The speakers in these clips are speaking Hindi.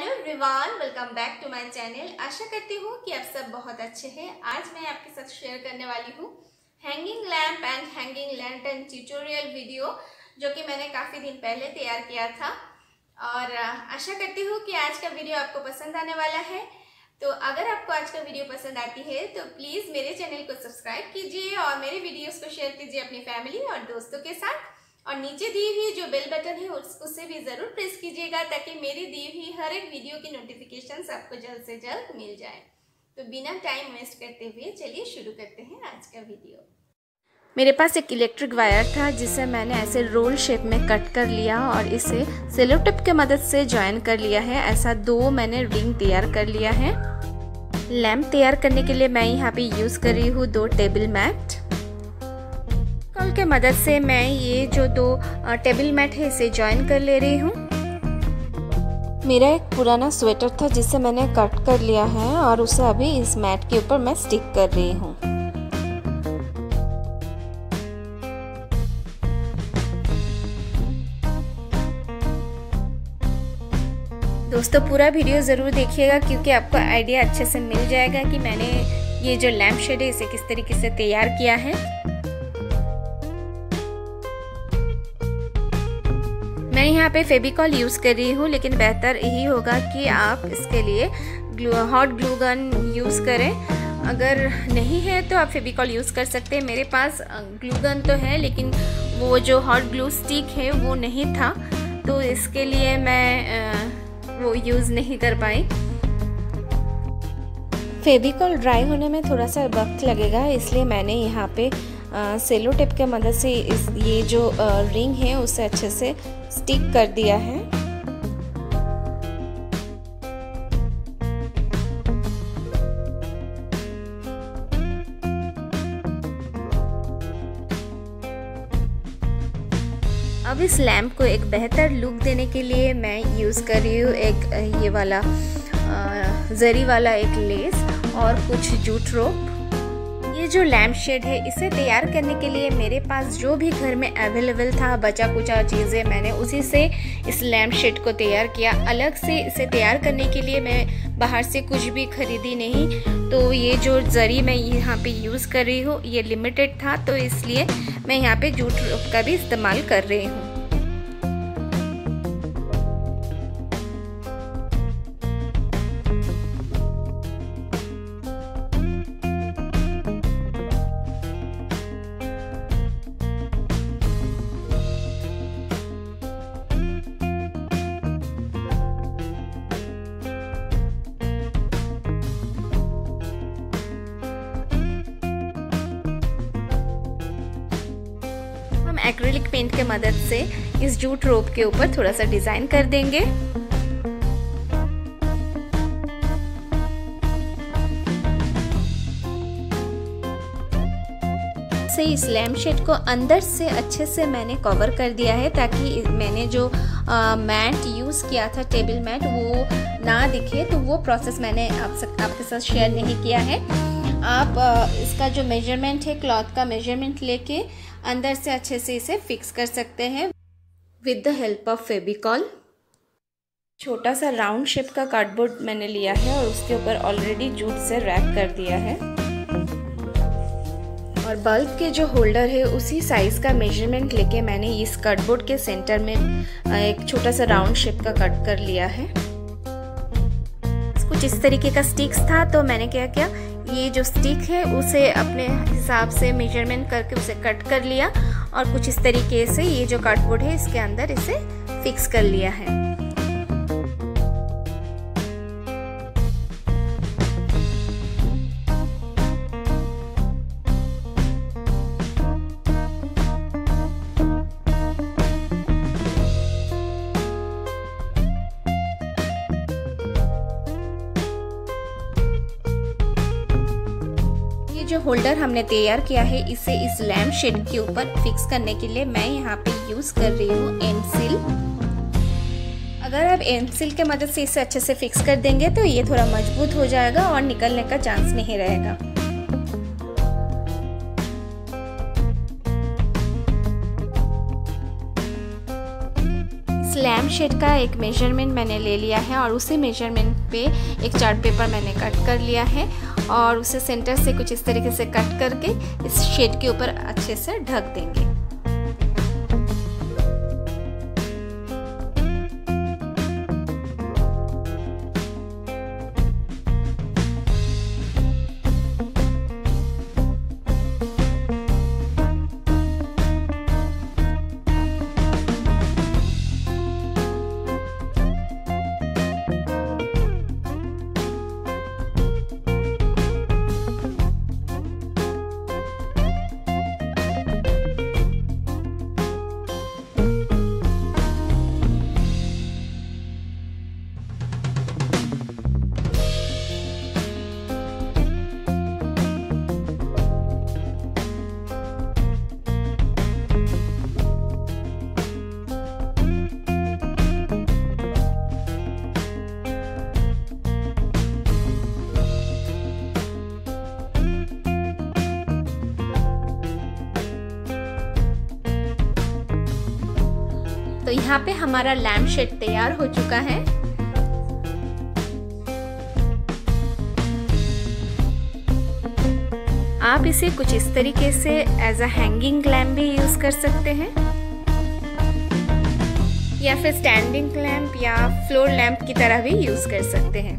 Hello everyone, welcome back to my channel. आशा करती हूँ कि आप सब बहुत अच्छे हैं। आज मैं आपके साथ शेयर करने वाली हूँ hanging lamp and hanging lantern tutorial video, जो कि मैंने काफ़ी दिन पहले तैयार किया था। और आशा करती हूँ कि आज का वीडियो आपको पसंद आने वाला है। तो अगर आपको आज का वीडियो पसंद आती है तो प्लीज़ मेरे चैनल को सब्सक्राइब कीजिए और मेरे वीडियोज़ को शेयर कीजिए अपनी फैमिली और दोस्तों के साथ। और नीचे दी हुई जो बेल बटन है उससे भी ज़रूर प्रेस कीजिएगा, ताकि मेरी दी हुई हर एक वीडियो की नोटिफिकेशंस आपको जल्द से जल्द मिल जाए। तो बिना टाइम वेस्ट करते हुए चलिए शुरू करते हैं आज का वीडियो। मेरे पास एक इलेक्ट्रिक वायर था, जिसे मैंने ऐसे रोल शेप में कट कर लिया और इसे सेलो टेप की मदद से ज्वाइन कर लिया है। ऐसा दो मैंने रिंग तैयार कर लिया है। लैम्प तैयार करने के लिए मैं यहाँ पे यूज़ कर रही हूँ 2 टेबल मैट के मदद से। मैं ये जो 2 टेबल मैट है इसे ज्वाइन कर ले रही हूँ। मेरा एक पुराना स्वेटर था जिसे मैंने कट कर लिया है और उसे अभी इस मैट के ऊपर मैं स्टिक कर रही हूँ। दोस्तों पूरा वीडियो ज़रूर देखिएगा, क्योंकि आपको आइडिया अच्छे से मिल जाएगा कि मैंने ये जो लैम्प शेड है इसे किस तरीके से तैयार किया है। मैं यहाँ पे फेविकॉल यूज़ कर रही हूँ, लेकिन बेहतर यही होगा कि आप इसके लिए हॉट ग्लू गन यूज़ करें। अगर नहीं है तो आप फेविकॉल यूज़ कर सकते हैं। मेरे पास ग्लू गन तो है, लेकिन वो जो हॉट ग्लू स्टिक है वो नहीं था, तो इसके लिए मैं वो यूज़ नहीं कर पाई। फेविकॉल ड्राई होने में थोड़ा सा वक्त लगेगा, इसलिए मैंने यहाँ पे सेलो टेप के मदद से ये जो रिंग है उसे अच्छे से स्टिक कर दिया है। अब इस लैम्प को एक बेहतर लुक देने के लिए मैं यूज़ कर रही हूँ एक ये वाला जरी वाला एक लेस और कुछ जूट रोप। ये जो लैम्प शेड है इसे तैयार करने के लिए मेरे पास जो भी घर में अवेलेबल था बचा कुचा चीज़ें, मैंने उसी से इस लैम्प शेड को तैयार किया। अलग से इसे तैयार करने के लिए मैं बाहर से कुछ भी खरीदी नहीं। तो ये जो जरी मैं यहाँ पे यूज़ कर रही हूँ ये लिमिटेड था, तो इसलिए मैं यहाँ पे जूट रोप का भी इस्तेमाल कर रही हूँ। एक्रिलिक पेंट के मदद से इस जूट रोप के ऊपर थोड़ा सा डिजाइन कर देंगे। से इस लैम्प शेड को अंदर से अच्छे से मैंने कवर कर दिया है, ताकि मैंने जो मैट यूज किया था टेबल मैट वो ना दिखे। तो वो प्रोसेस मैंने आपके साथ शेयर नहीं किया है। आप इसका जो मेजरमेंट है क्लॉथ का मेजरमेंट लेके अंदर से अच्छे से इसे फिक्स कर सकते हैं with the help of Fevicol. छोटा सा राउंड शेप का कार्डबोर्ड मैंने लिया है और उसके ऊपर ऑलरेडी जूट से रैप कर दिया है। और बल्ब के जो होल्डर है उसी साइज़ का मेजरमेंट लेके मैंने इस कार्डबोर्ड के सेंटर में एक छोटा सा राउंड शेप का कट कर लिया है। कुछ इस तरीके का स्टिक्स था, तो मैंने क्या किया ये जो स्टिक है उसे अपने हिसाब से मेजरमेंट करके उसे कट कर लिया और कुछ इस तरीके से ये जो कार्डबोर्ड है इसके अंदर इसे फिक्स कर लिया है। जो होल्डर हमने तैयार किया है इसे इस लैम्प शेड के ऊपर फिक्स करने के लिए मैं यहाँ पे यूज़ कर रही हूँ एम सिल। अगर आप एम सिल के मदद से इसे अच्छे से फिक्स कर देंगे तो ये थोड़ा मजबूत हो जाएगा और निकलने का चांस नहीं रहेगा। इस लैम्प शेड का एक मेजरमेंट मैंने ले लिया है और उसी मेजरमेंट पे एक चार्ट पेपर मैंने कट कर लिया है और उसे सेंटर से कुछ इस तरीके से कट करके इस शेड के ऊपर अच्छे से ढक देंगे। तो यहाँ पे हमारा लैम्प शेड तैयार हो चुका है। आप इसे कुछ इस तरीके से एज अ हैंगिंग लैम्प भी यूज कर सकते हैं या फिर स्टैंडिंग लैम्प या फ्लोर लैम्प की तरह भी यूज कर सकते हैं।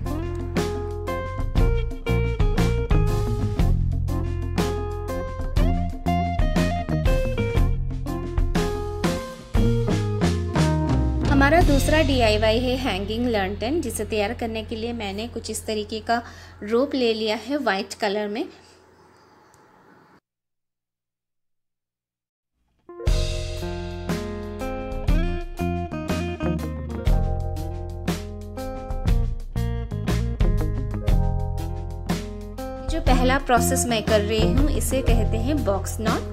हमारा दूसरा DIY है हैंगिंग लर्नटेन, जिसे तैयार करने के लिए मैंने कुछ इस तरीके का रोप ले लिया है वाइट कलर में। जो पहला प्रोसेस मैं कर रही हूँ इसे कहते हैं बॉक्स नॉट।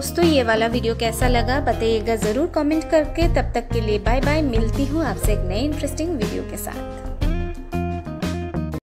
दोस्तों ये वाला वीडियो कैसा लगा बताइएगा ज़रूर कमेंट करके। तब तक के लिए बाय बाय, मिलती हूँ आपसे एक नए इंटरेस्टिंग वीडियो के साथ।